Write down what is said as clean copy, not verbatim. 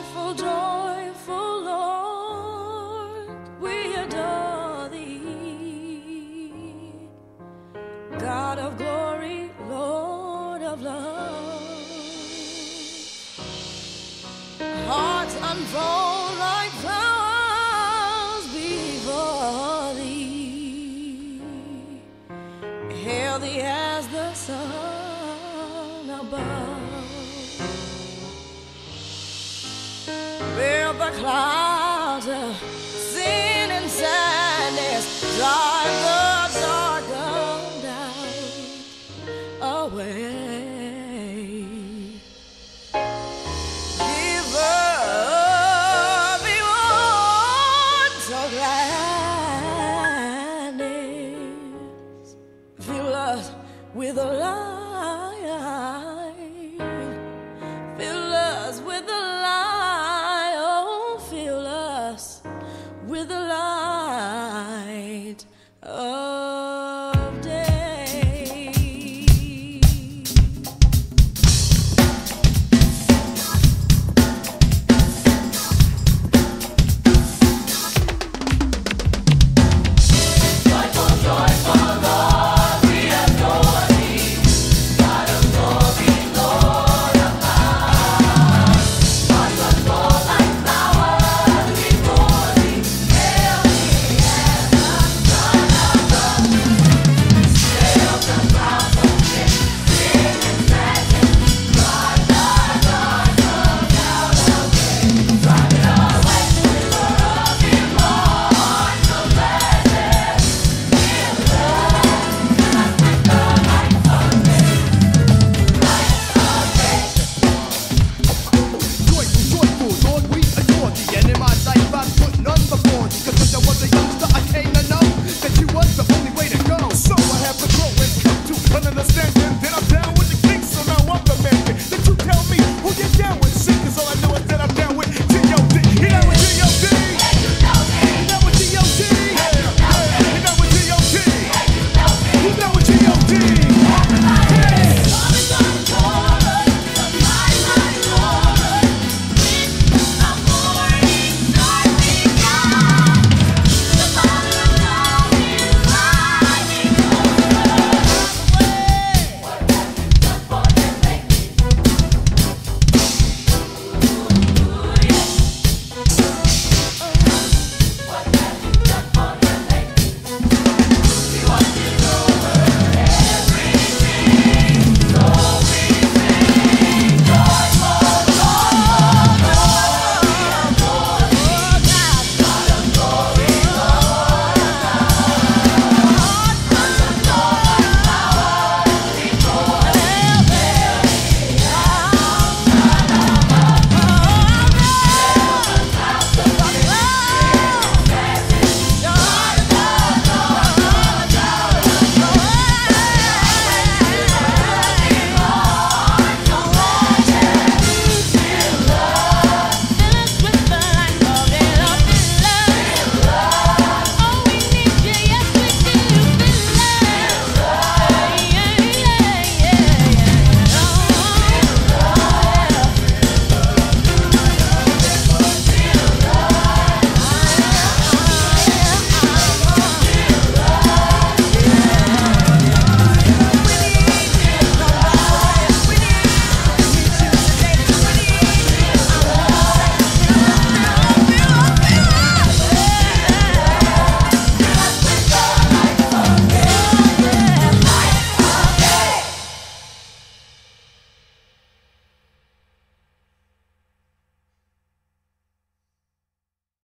Joyful, joyful Lord, we adore Thee. God of glory, Lord of love. Hearts unfold like flowers before Thee. Hail Thee as the sun above. Fill the clouds of sin and sadness.